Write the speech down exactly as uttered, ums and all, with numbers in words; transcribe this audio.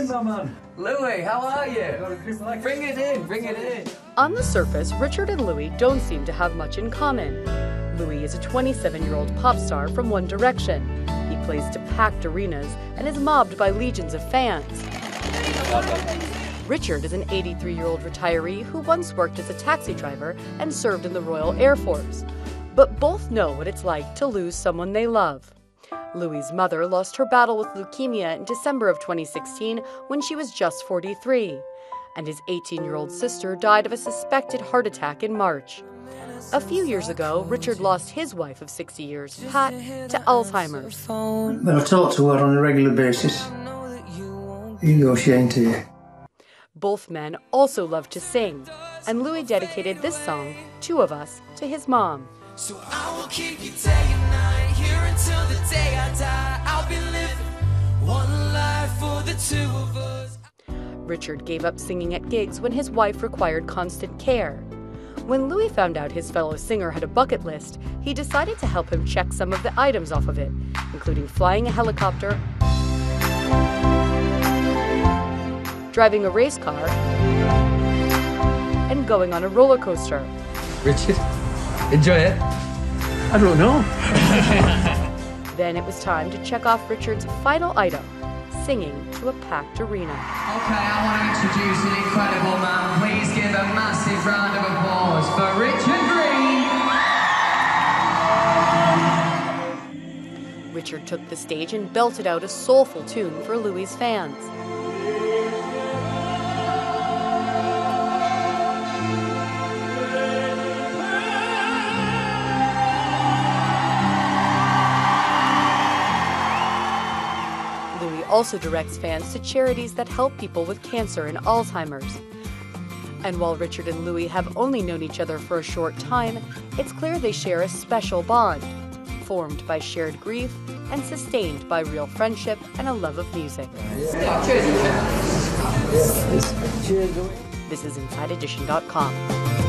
in, my man. Louis, how are you? Bring it in, bring it in. On the surface, Richard and Louis don't seem to have much in common. Louis is a twenty-seven-year-old pop star from One Direction. He plays to packed arenas and is mobbed by legions of fans. Richard is an eighty-three-year-old retiree who once worked as a taxi driver and served in the Royal Air Force. But both know what it's like to lose someone they love. Louis' mother lost her battle with leukemia in December of twenty sixteen when she was just forty-three, and his eighteen-year-old sister died of a suspected heart attack in March. A few years ago, Richard lost his wife of sixty years, Pat, to Alzheimer's. But I talk to her on a regular basis. You go, she ain't here. Both men also love to sing, and Louis dedicated this song, Two of Us, to his mom. So I will keep you day and night, here until the day I die. I'll be living one life for the two of us. Richard gave up singing at gigs when his wife required constant care. When Louis found out his fellow singer had a bucket list, he decided to help him check some of the items off of it, including flying a helicopter, driving a race car, and going on a roller coaster. Richard, enjoy it. I don't know. Then it was time to check off Richard's final item, singing to a packed arena. Okay, I want to introduce an incredible man. Please give a massive round of applause for Richard Green. Richard took the stage and belted out a soulful tune for Louis' fans. Louis also directs fans to charities that help people with cancer and Alzheimer's. And while Richard and Louis have only known each other for a short time, it's clear they share a special bond, formed by shared grief and sustained by real friendship and a love of music. This is Inside Edition dot com.